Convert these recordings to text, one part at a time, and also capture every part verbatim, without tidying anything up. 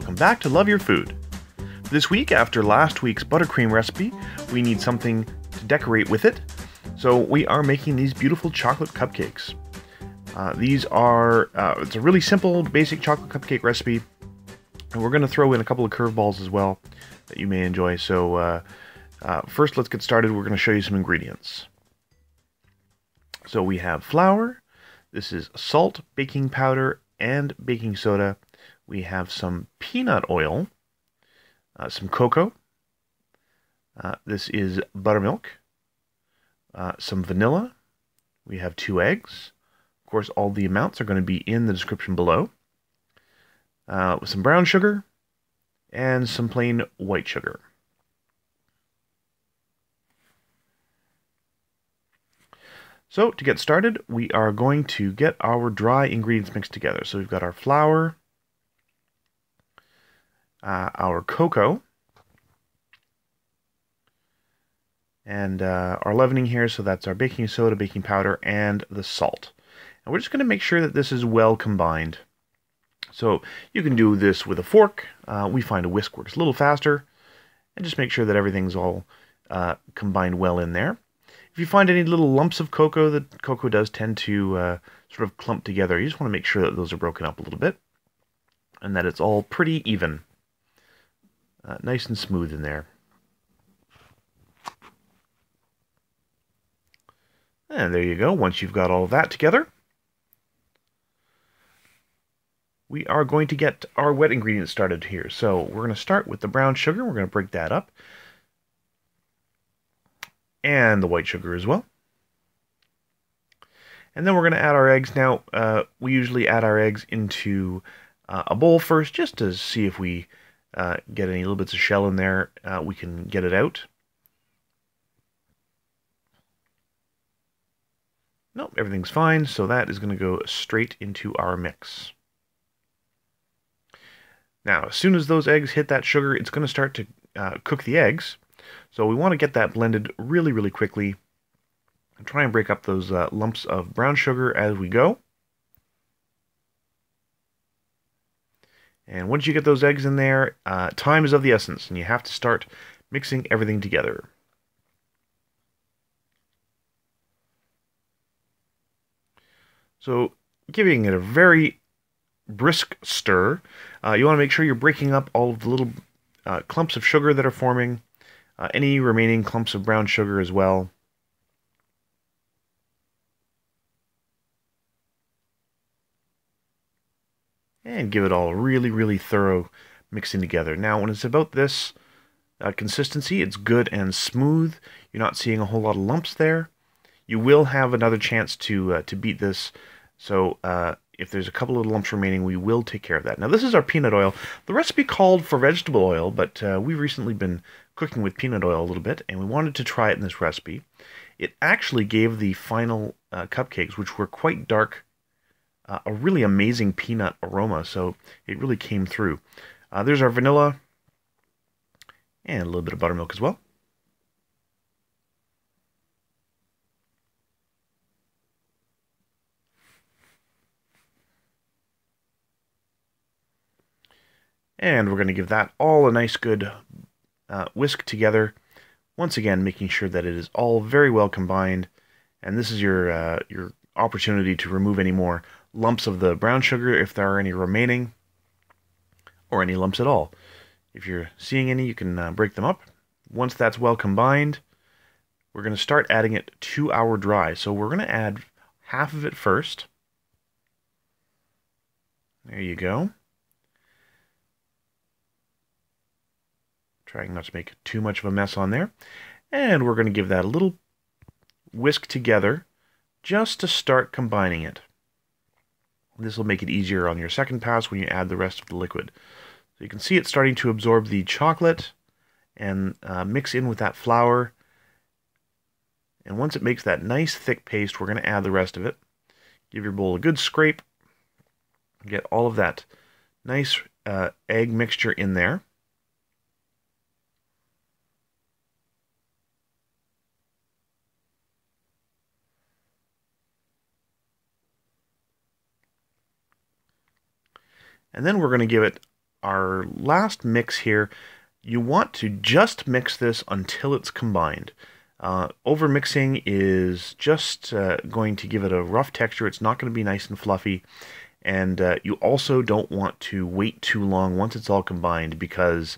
welcome back to Love Your Food. This week, after last week's buttercream recipe, we need something to decorate with it, so we are making these beautiful chocolate cupcakes. Uh, these are, uh, it's a really simple, basic chocolate cupcake recipe, and we're going to throw in a couple of curveballs as well that you may enjoy. So uh, uh, first, let's get started. We're going to show you some ingredients. So we have flour, this is salt, baking powder, and baking soda. We have some peanut oil, uh, some cocoa, uh, this is buttermilk, uh, some vanilla, we have two eggs. Of course, all the amounts are going to be in the description below, uh, with some brown sugar and some plain white sugar. So to get started, we are going to get our dry ingredients mixed together. So we've got our flour, uh, our cocoa, and uh, our leavening here. So that's our baking soda, baking powder, and the salt. And we're just going to make sure that this is well combined. So you can do this with a fork. Uh, we find a whisk works a little faster. And just make sure that everything's all uh, combined well in there. If you find any little lumps of cocoa, the cocoa does tend to uh, sort of clump together. You just want to make sure that those are broken up a little bit and that it's all pretty even. Uh, nice and smooth in there. And there you go. Once you've got all that together, we are going to get our wet ingredients started here. So we're going to start with the brown sugar. We're going to break that up. And the white sugar as well. And then we're going to add our eggs. Now, uh, we usually add our eggs into uh, a bowl first, just to see if we uh, get any little bits of shell in there. Uh, we can get it out. Nope, everything's fine, so that is going to go straight into our mix. Now, as soon as those eggs hit that sugar, it's going to start to uh, cook the eggs. So we want to get that blended really, really quickly and try and break up those uh, lumps of brown sugar as we go. And once you get those eggs in there, uh, time is of the essence, and you have to start mixing everything together. So giving it a very brisk stir, uh, you want to make sure you're breaking up all of the little uh, clumps of sugar that are forming. Uh, any remaining clumps of brown sugar as well. And give it all a really, really thorough mixing together. Now, when it's about this uh, consistency, it's good and smooth. You're not seeing a whole lot of lumps there. You will have another chance to, uh, to beat this. So uh, if there's a couple of lumps remaining, we will take care of that. Now, this is our peanut oil. The recipe called for vegetable oil, but uh, we've recently been cooking with peanut oil a little bit, and we wanted to try it in this recipe. It actually gave the final uh, cupcakes, which were quite dark, uh, a really amazing peanut aroma, so it really came through. Uh, there's our vanilla, and a little bit of buttermilk as well. And we're going to give that all a nice good Uh, whisk together, once again making sure that it is all very well combined, and this is your uh, your opportunity to remove any more lumps of the brown sugar if there are any remaining, or any lumps at all. If you're seeing any, you can uh, break them up. Once that's well combined, we're going to start adding it to our dry. So we're going to add half of it first. There you go. Trying not to make too much of a mess on there. And we're going to give that a little whisk together just to start combining it. This will make it easier on your second pass when you add the rest of the liquid. So you can see it's starting to absorb the chocolate and uh, mix in with that flour. And once it makes that nice thick paste, we're going to add the rest of it. Give your bowl a good scrape. Get all of that nice uh, egg mixture in there. And then we're going to give it our last mix here, you want to just mix this until it's combined. Uh, over mixing is just uh, going to give it a rough texture. It's not going to be nice and fluffy. And uh, you also don't want to wait too long once it's all combined, because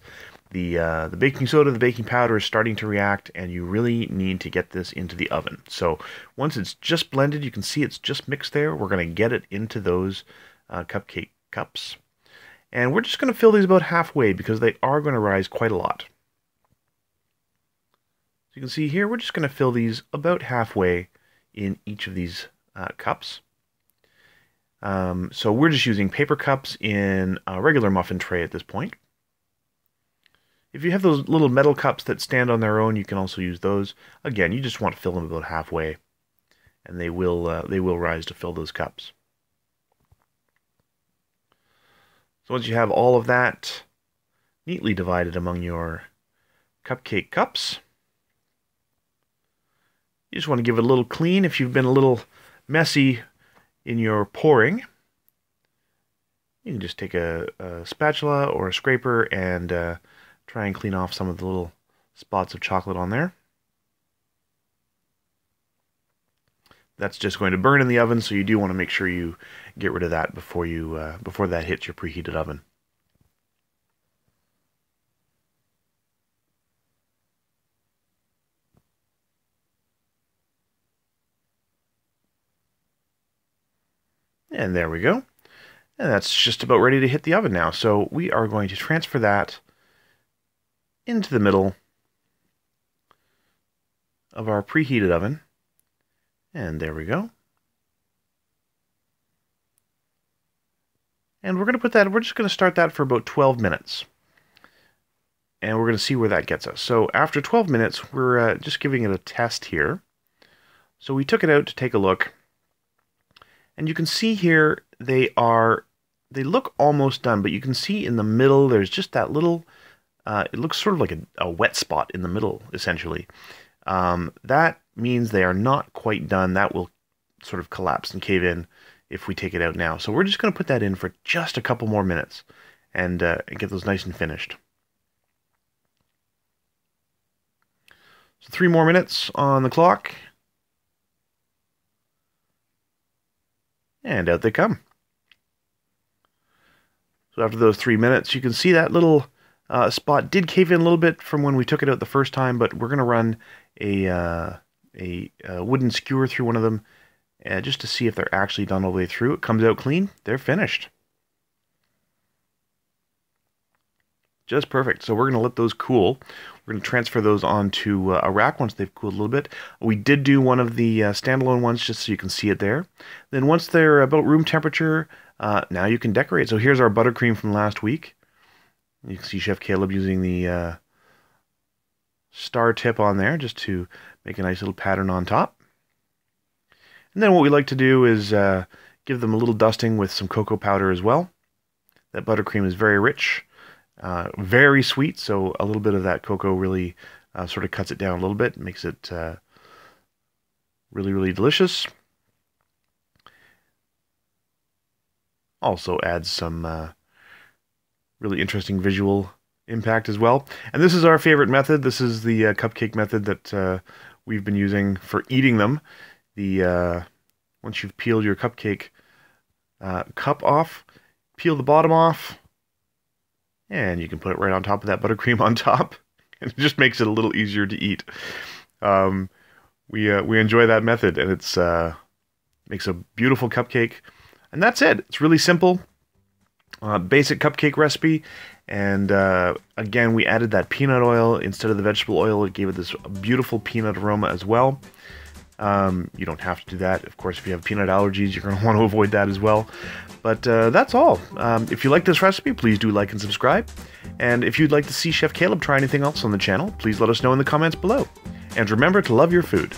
the, uh, the baking soda, the baking powder is starting to react, and you really need to get this into the oven. So once it's just blended, you can see it's just mixed there. We're going to get it into those uh, cupcake cups. And we're just going to fill these about halfway because they are going to rise quite a lot. So you can see here, we're just going to fill these about halfway in each of these uh, cups. Um, so we're just using paper cups in a regular muffin tray at this point. If you have those little metal cups that stand on their own, you can also use those. Again, you just want to fill them about halfway, and they will uh, they will rise to fill those cups. So once you have all of that neatly divided among your cupcake cups, you just want to give it a little clean. If you've been a little messy in your pouring, you can just take a, a spatula or a scraper and uh, try and clean off some of the little spots of chocolate on there. That's just going to burn in the oven, so you do want to make sure you get rid of that before you uh, before that hits your preheated oven. And there we go. And that's just about ready to hit the oven now. So we are going to transfer that into the middle of our preheated oven. And there we go. And we're going to put that, we're just going to start that for about twelve minutes. And we're going to see where that gets us. So after twelve minutes, we're uh, just giving it a test here. So we took it out to take a look. And you can see here, they are, they look almost done, but you can see in the middle, there's just that little, uh, it looks sort of like a, a wet spot in the middle, essentially. Um, that means they are not quite done. That will sort of collapse and cave in if we take it out now. So we're just going to put that in for just a couple more minutes and, uh, and get those nice and finished. So three more minutes on the clock. And out they come. So after those three minutes, you can see that little uh, spot did cave in a little bit from when we took it out the first time, but we're going to run a, uh, a, a wooden skewer through one of them uh, just to see if they're actually done all the way through. It comes out clean. They're finished. Just perfect. So we're going to let those cool. We're going to transfer those onto uh, a rack once they've cooled a little bit. We did do one of the uh, standalone ones just so you can see it there. Then once they're about room temperature, uh, now you can decorate. So here's our buttercream from last week. You can see Chef Caleb using the uh, star tip on there just to make a nice little pattern on top. And then what we like to do is uh, give them a little dusting with some cocoa powder as well. That buttercream is very rich. Uh, very sweet, so a little bit of that cocoa really uh, sort of cuts it down a little bit, makes it uh, really, really delicious. Also adds some uh, really interesting visual impact as well. And this is our favorite method. This is the uh, cupcake method that uh, we've been using for eating them. The uh, once you've peeled your cupcake uh, cup off, peel the bottom off, and you can put it right on top of that buttercream on top. And it just makes it a little easier to eat. Um, we, uh, we enjoy that method, and it's uh, makes a beautiful cupcake. And that's it. It's really simple. Uh, basic cupcake recipe. And uh, again, we added that peanut oil instead of the vegetable oil. It gave it this beautiful peanut aroma as well. Um, you don't have to do that. Of course, if you have peanut allergies, you're going to want to avoid that as well. But uh, that's all. Um, if you like this recipe, please do like and subscribe. And if you'd like to see Chef Caleb try anything else on the channel, please let us know in the comments below. And remember to love your food.